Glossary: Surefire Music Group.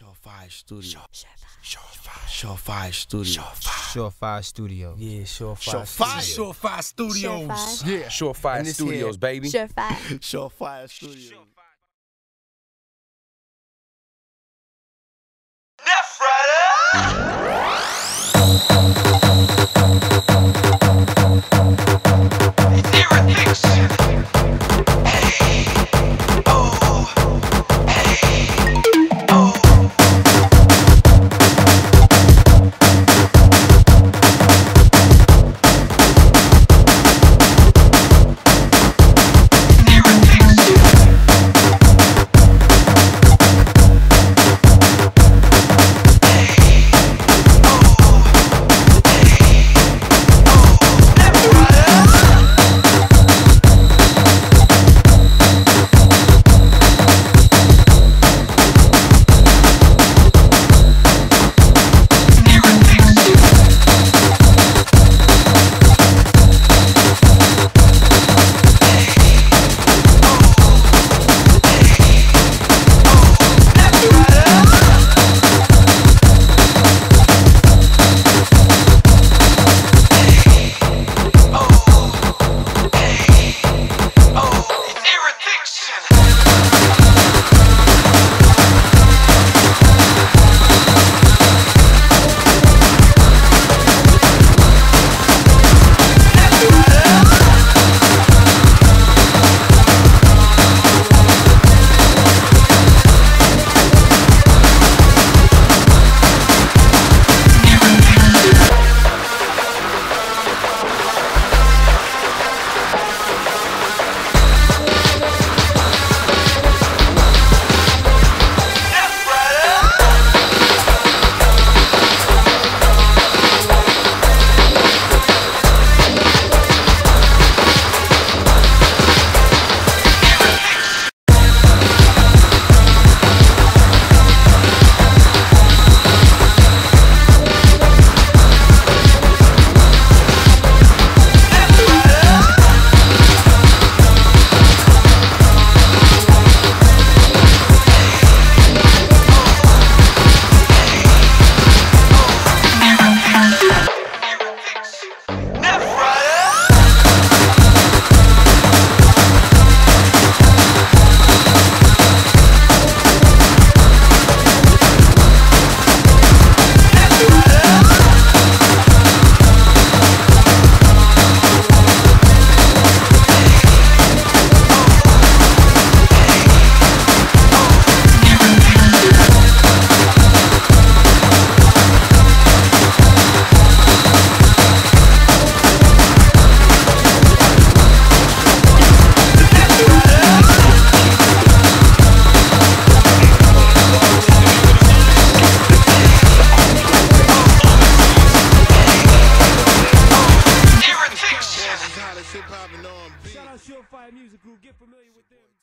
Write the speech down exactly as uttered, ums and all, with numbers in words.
Surefire Studio. Surefire Studio. Surefire Studio. Yeah, Surefire. Surefire Studios. Yeah, Surefire Studios, baby. Surefire. Surefire Studios. Surefire Music Group, get familiar with them.